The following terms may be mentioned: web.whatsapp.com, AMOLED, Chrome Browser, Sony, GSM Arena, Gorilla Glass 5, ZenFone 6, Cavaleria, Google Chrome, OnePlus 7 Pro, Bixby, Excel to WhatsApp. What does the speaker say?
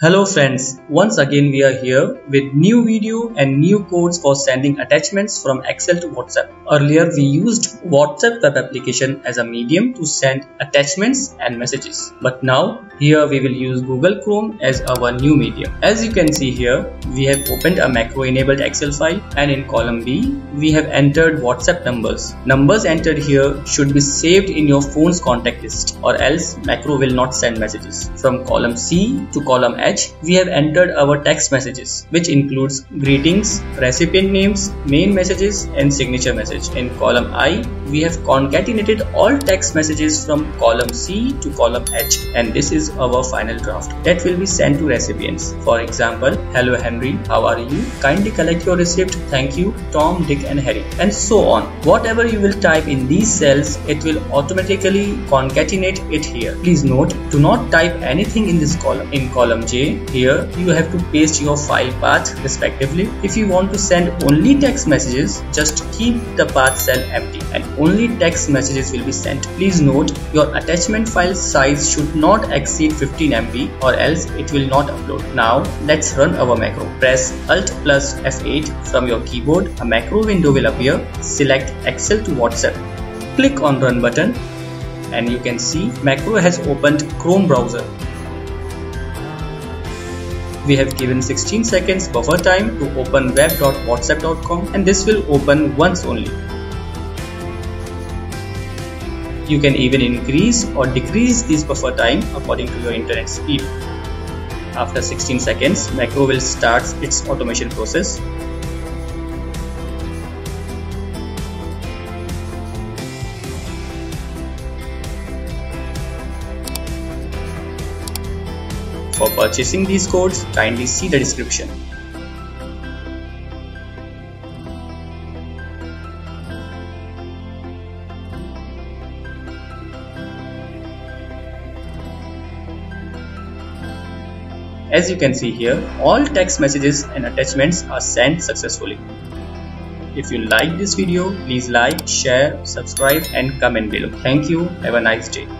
Hello friends, once again we are here with new video and new codes for sending attachments from Excel to WhatsApp. Earlier we used WhatsApp web application as a medium to send attachments and messages. But now here we will use Google Chrome as our new medium. As you can see here, we have opened a macro enabled Excel file and in column B we have entered WhatsApp numbers. Numbers entered here should be saved in your phone's contact list or else macro will not send messages. From column C to column H we have entered our text messages, which includes greetings, recipient names, main messages and signature message. In column I, we have concatenated all text messages from column C to column H, and this is our final draft that will be sent to recipients. For example, hello Henry, how are you? Kindly collect your receipt. Thank you, Tom, Dick and Harry, and so on. Whatever you will type in these cells, it will automatically concatenate it here. Please note, do not type anything in this column. In column J, here you have to paste your file path respectively. If you want to send only text messages, just keep the path cell empty and only text messages will be sent. Please note, your attachment file size should not exceed 15 MB or else it will not upload. Now let's run our macro. Press Alt plus F8 from your keyboard. A macro window will appear. Select Excel to WhatsApp. Click on Run button and you can see macro has opened Chrome browser. We have given 16 seconds buffer time to open web.whatsapp.com and this will open once only. You can even increase or decrease this buffer time according to your internet speed. After 16 seconds, macro will start its automation process. For purchasing these codes, kindly see the description. As you can see here, all text messages and attachments are sent successfully. If you like this video, please like, share, subscribe and comment below. Thank you. Have a nice day.